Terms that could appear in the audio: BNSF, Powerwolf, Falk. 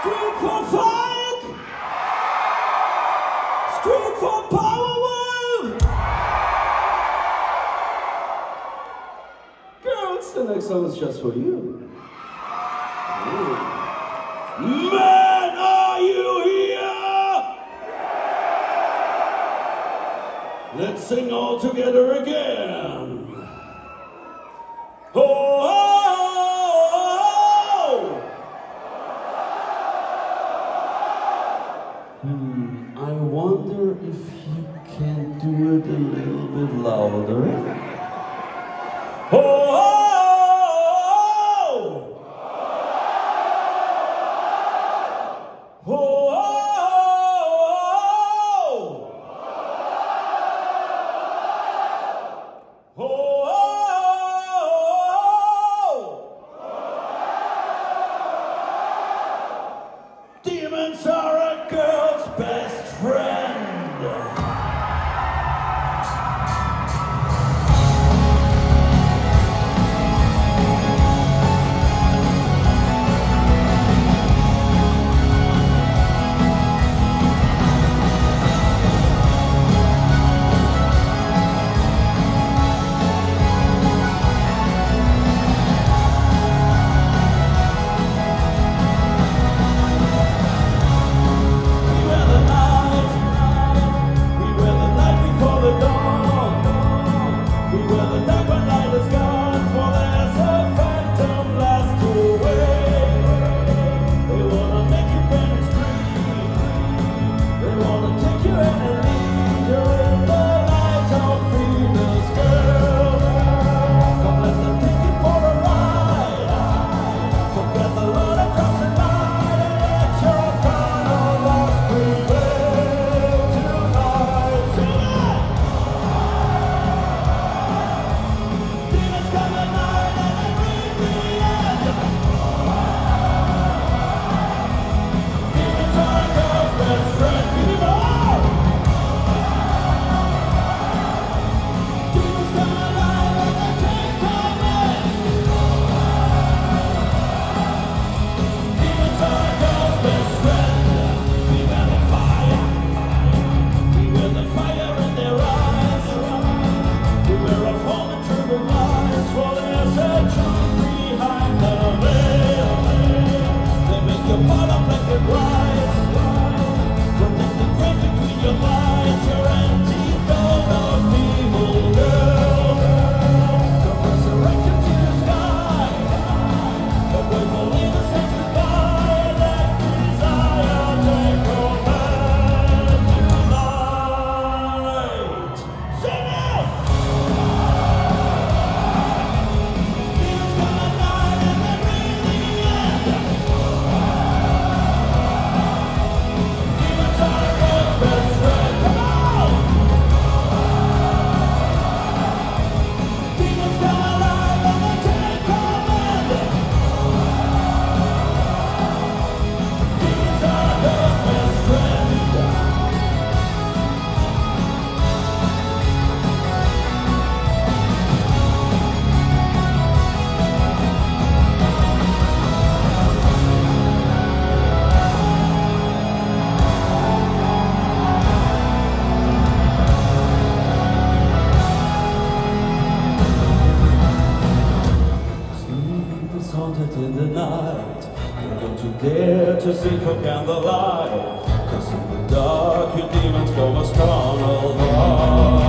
Street for Falk! Street for Powerwolf! Girls, the next song is just for you. Ooh. Men, are you here? Let's sing all together again. I wonder if you can do it a little bit louder. Oh, oh, oh, oh, oh, oh, oh, oh, oh. Demons are a girl's best friend. In the night, and don't you dare to seek a candlelight, 'cause in the dark your demons go as carnal.